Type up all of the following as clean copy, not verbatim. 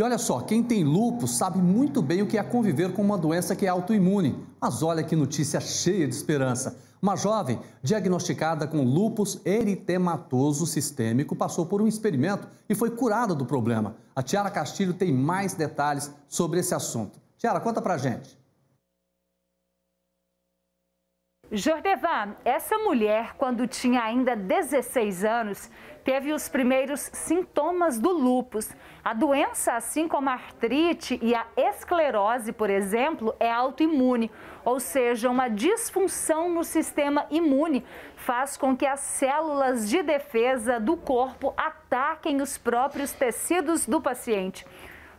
E olha só, quem tem lúpus sabe muito bem o que é conviver com uma doença que é autoimune. Mas olha que notícia cheia de esperança. Uma jovem diagnosticada com lúpus eritematoso sistêmico passou por um experimento e foi curada do problema. A Tiara Castilho tem mais detalhes sobre esse assunto. Tiara, conta pra gente. Jordevá, essa mulher, quando tinha ainda 16 anos, teve os primeiros sintomas do lúpus. A doença, assim como a artrite e a esclerose, por exemplo, é autoimune, ou seja, uma disfunção no sistema imune faz com que as células de defesa do corpo ataquem os próprios tecidos do paciente.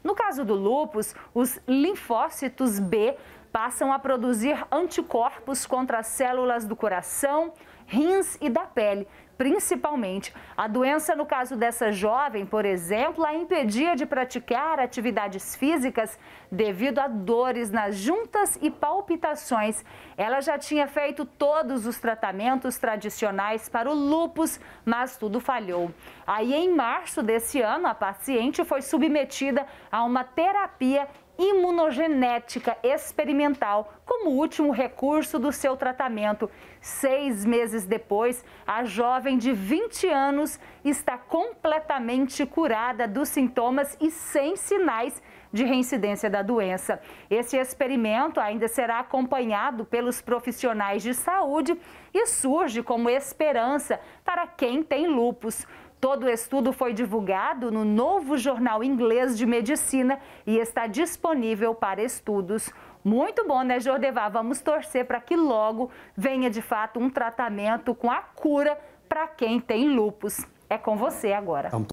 No caso do lúpus, os linfócitos B passam a produzir anticorpos contra as células do coração, rins e da pele, principalmente. A doença, no caso dessa jovem, por exemplo, a impedia de praticar atividades físicas devido a dores nas juntas e palpitações. Ela já tinha feito todos os tratamentos tradicionais para o lúpus, mas tudo falhou. Aí, em março desse ano, a paciente foi submetida a uma terapia imunogenética experimental como último recurso do seu tratamento. 6 meses depois, a jovem de 20 anos está completamente curada dos sintomas e sem sinais de reincidência da doença. Esse experimento ainda será acompanhado pelos profissionais de saúde e surge como esperança para quem tem lúpus. Todo o estudo foi divulgado no novo Jornal Inglês de Medicina e está disponível para estudos. Muito bom, né, Jordevá? Vamos torcer para que logo venha, de fato, um tratamento com a cura para quem tem lúpus. É com você agora.